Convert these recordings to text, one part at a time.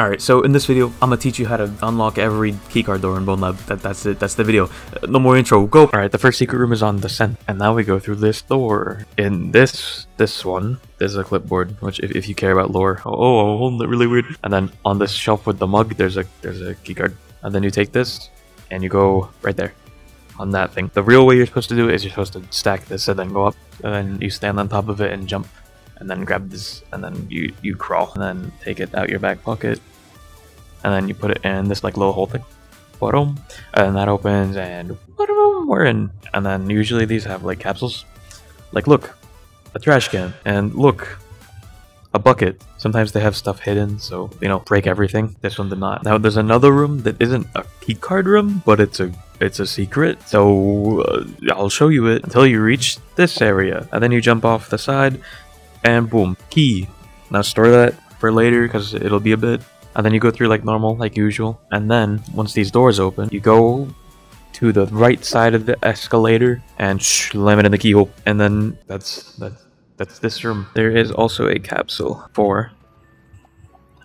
Alright, so in this video, I'm gonna teach you how to unlock every keycard door in Bonelab. That's it, that's the video. No more intro, go! Alright, the first secret room is on Descent, and now we go through this door. In this one, there's a clipboard, which if you care about lore, oh, holding it really weird. And then on this shelf with the mug, there's a keycard. And then you take this, and you go right there, on that thing. The real way you're supposed to do it is you're supposed to stack this and then go up, and then you stand on top of it and jump. And then grab this, and then you crawl, and then take it out your back pocket, and then you put it in this like little hole thing, and that opens, and we're in. And then usually these have like capsules, like look, a trash can, and look, a bucket. Sometimes they have stuff hidden, so you know, break everything. This one did not. Now there's another room that isn't a keycard room, but it's a secret, so I'll show you it until you reach this area, and then you jump off the side. And boom, key. Now store that for later because it'll be a bit. And then you go through like normal, like usual. And then once these doors open, you go to the right side of the escalator and slam it in the keyhole. And then that's this room. There is also a capsule for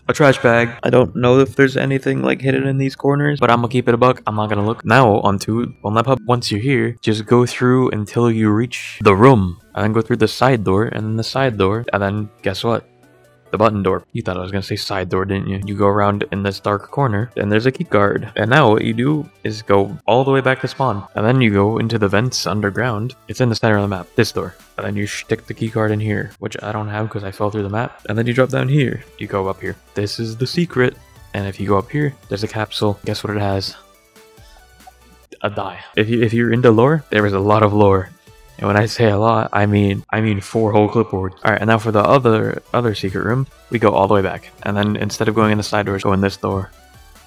a trash bag. I don't know if there's anything like hidden in these corners, but I'm gonna keep it a buck. I'm not gonna look. Now onto Bonelab Hub. Once you're here, just go through until you reach the room. And then go through the side door, and then the side door, and then guess what? The button door. You thought I was gonna say side door, didn't you? You go around in this dark corner, and there's a key card. And now what you do is go all the way back to spawn, and then you go into the vents underground. It's in the center of the map, this door. And then you stick the key card in here, which I don't have because I fell through the map. And then you drop down here. You go up here. This is the secret. And if you go up here, there's a capsule. Guess what it has? A die. If you're into lore, there is a lot of lore. And when I say a lot, I mean four whole clipboards. Alright, and now for the other secret room, we go all the way back. And then instead of going in the side doors, go in this door.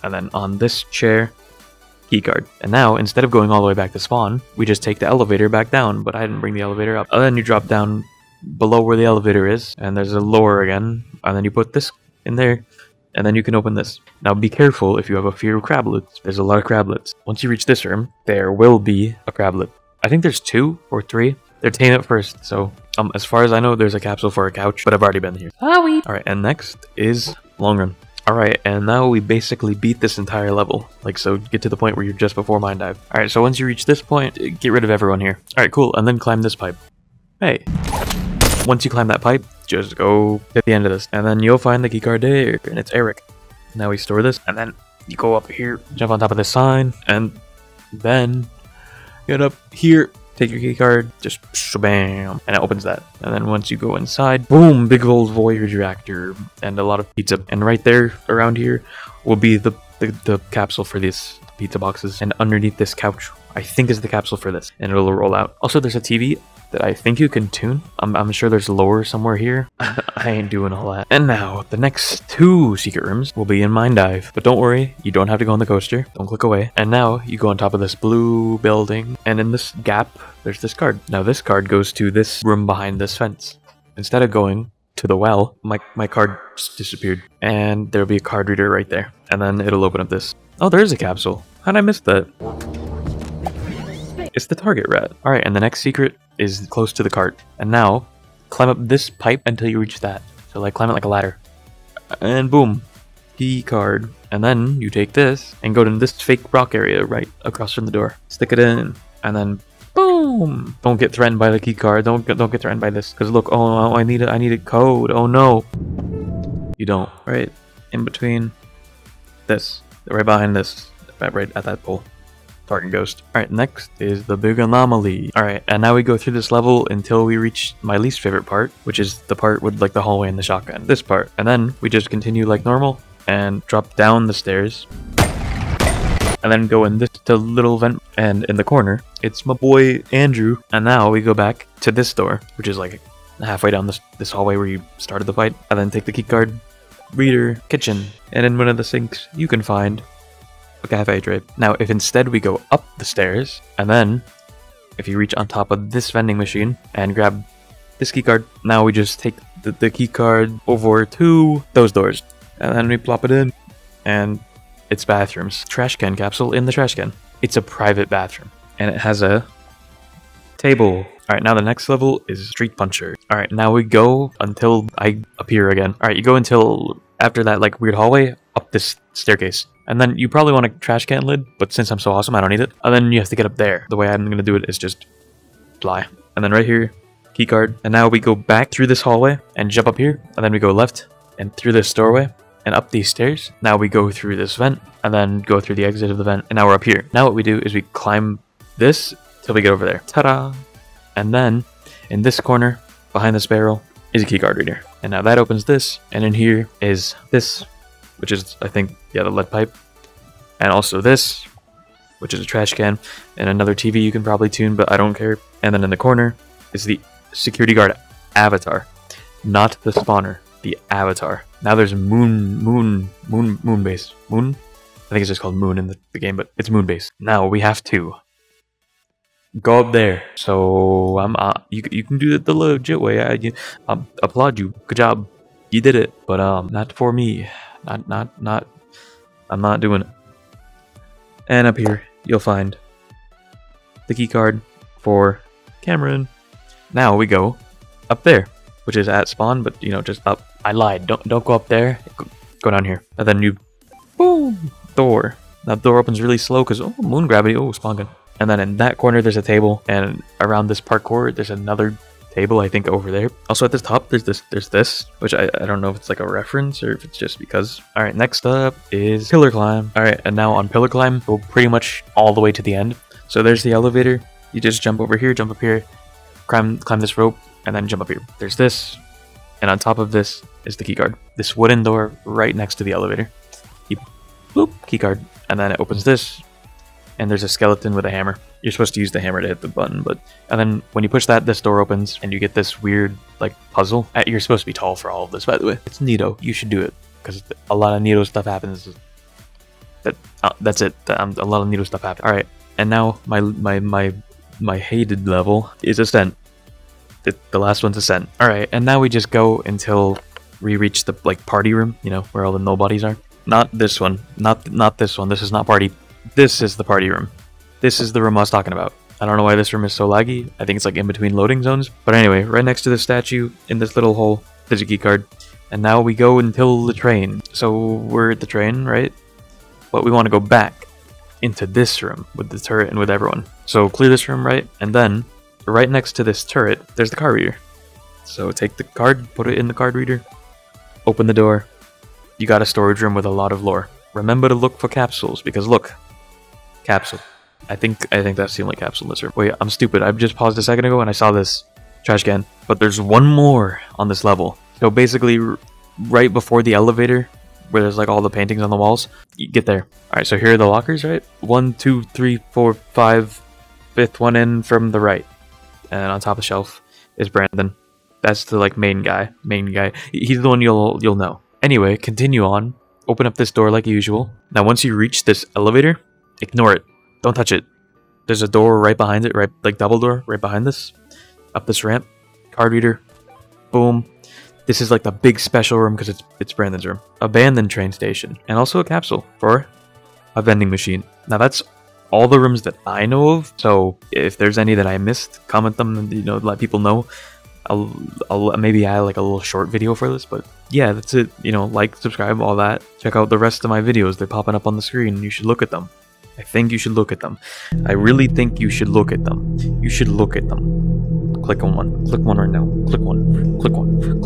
And then on this chair, keycard. And now, instead of going all the way back to spawn, we just take the elevator back down, but I didn't bring the elevator up. And then you drop down below where the elevator is, and there's a lore again. And then you put this in there, and then you can open this. Now be careful if you have a fear of crablets. There's a lot of crablets. Once you reach this room, there will be a crablet. I think there's 2 or 3. They're tame at first, so as far as I know, there's a capsule for a couch, but I've already been here. Alright, and next is long run. Alright, and now we basically beat this entire level. Like, so get to the point where you're just before Mine Dive. Alright, so once you reach this point, get rid of everyone here. Alright, cool, and then climb this pipe. Hey. Once you climb that pipe, just go to the end of this, and then you'll find the keycard there, and it's Eric. Now we store this, and then you go up here, jump on top of this sign, and then get up here, take your key card, just shabam, and it opens that. And then once you go inside, boom, big old voyage reactor and a lot of pizza. And right there around here will be the capsule for these pizza boxes. And underneath this couch, I think, is the capsule for this, and it'll roll out. Also, there's a TV that I think you can tune. I'm sure there's lore somewhere here. I ain't doing all that. And now the next 2 secret rooms will be in Mine Dive, but don't worry, you don't have to go on the coaster. Don't click away. And now you go on top of this blue building, and in this gap there's this card. Now this card goes to this room behind this fence. Instead of going to the well, my card disappeared, and there'll be a card reader right there, and then it'll open up this. Oh, there is a capsule. How'd I miss that? It's the target rat. Alright, and the next secret is close to the cart. And now, climb up this pipe until you reach that. So like, climb it like a ladder. And boom, key card. And then you take this and go to this fake rock area right across from the door. Stick it in, and then boom! Don't get threatened by the key card. Don't get threatened by this. Cause look, oh, I need a code. Oh no, you don't. Right in between this, right behind this, right at that pole. Target ghost. Alright, next is the Big Anomaly. Alright, and now we go through this level until we reach my least favorite part, which is the part with like the hallway and the shotgun. This part. And then we just continue like normal and drop down the stairs. And then go in this little vent, and in the corner, it's my boy Andrew. And now we go back to this door, which is like halfway down this hallway where you started the fight. And then take the keycard, reader, kitchen, and in one of the sinks you can find cafe tray. Now if instead we go up the stairs, and then if you reach on top of this vending machine and grab this key card, now we just take the key card over to those doors, and then we plop it in, and it's bathrooms. Trash can capsule in the trash can. It's a private bathroom, and it has a table. Alright, now the next level is Street Puncher. Alright, now we go until I appear again. Alright, you go until after that like weird hallway, up this staircase. And then you probably want a trash can lid, but since I'm so awesome, I don't need it. And then you have to get up there. The way I'm going to do it is just fly. And then right here, key card. And now we go back through this hallway and jump up here. And then we go left and through this doorway and up these stairs. Now we go through this vent and then go through the exit of the vent. And now we're up here. Now what we do is we climb this till we get over there. Ta-da! And then in this corner behind this barrel is a key card reader. And now that opens this. And in here is this, which is, I think, yeah, the lead pipe. And also this, which is a trash can. And another TV you can probably tune, but I don't care. And then in the corner is the security guard avatar. Not the spawner, the avatar. Now there's Moon Base. Moon? I think it's just called Moon in the game, but it's Moon Base. Now we have to go up there. So you can do it the legit way. I applaud you. Good job. You did it. But not for me. I'm not doing it. And up here, you'll find the key card for Cameron. Now we go up there, which is at spawn, but you know, just up. I lied. Don't go up there. Go down here, and then you, boom, door. Now the door opens really slow because oh, moon gravity. Oh, spawn gun. And then in that corner, there's a table, and around this parkour, there's another table, I think, over there. Also at the top, there's this, which I don't know if it's like a reference or if it's just because. All right, next up is Pillar Climb. All right, and now on Pillar Climb, go pretty much all the way to the end. So there's the elevator. You just jump over here, jump up here, climb this rope, and then jump up here. There's this, and on top of this is the key card. This wooden door right next to the elevator. You, boop, key card, and then it opens this. And there's a skeleton with a hammer. You're supposed to use the hammer to hit the button, but... And then when you push that, this door opens, and you get this weird, like, puzzle. You're supposed to be tall for all of this, by the way. It's Neato. You should do it, because a lot of Neato stuff happens. That's it. A lot of Neato stuff happens. Alright, and now my hated level is Ascent. The last one's Ascent. Alright, and now we just go until we reach the, like, party room, you know, where all the nobodies are. Not this one. Not this one. This is not party. This is the party room. This is the room I was talking about. I don't know why this room is so laggy. I think it's like in between loading zones. But anyway, right next to the statue in this little hole, there's a key card. And now we go until the train. So we're at the train, right? But we want to go back into this room with the turret and with everyone. So clear this room, right? And then right next to this turret, there's the card reader. So take the card, put it in the card reader, open the door. You got a storage room with a lot of lore. Remember to look for capsules because look. Capsule. I think that's the only capsule in this room. Wait, I'm stupid. I just paused a second ago and I saw this trash can. But there's one more on this level. So basically, right before the elevator, where there's like all the paintings on the walls, you get there. All right, so here are the lockers, right? 1, 2, 3, 4, 5. Fifth one in from the right, and on top of the shelf is Brandon. That's the like main guy. He's the one you'll know. Anyway, continue on. Open up this door like usual. Now, once you reach this elevator. Ignore it. Don't touch it. There's a door right behind it, right? Like double door right behind this. Up this ramp. Card reader. Boom. This is like the big special room because it's Brandon's room. Abandoned train station. And also a capsule for a vending machine. Now that's all the rooms that I know of. So if there's any that I missed, comment them and, you know, let people know. I'll maybe add like a little short video for this, but yeah, that's it. You know, like, subscribe, all that. Check out the rest of my videos. They're popping up on the screen. You should look at them. I think you should look at them. I really think you should look at them. You should look at them. Click on one. Click one right now. Click one. Click one. Click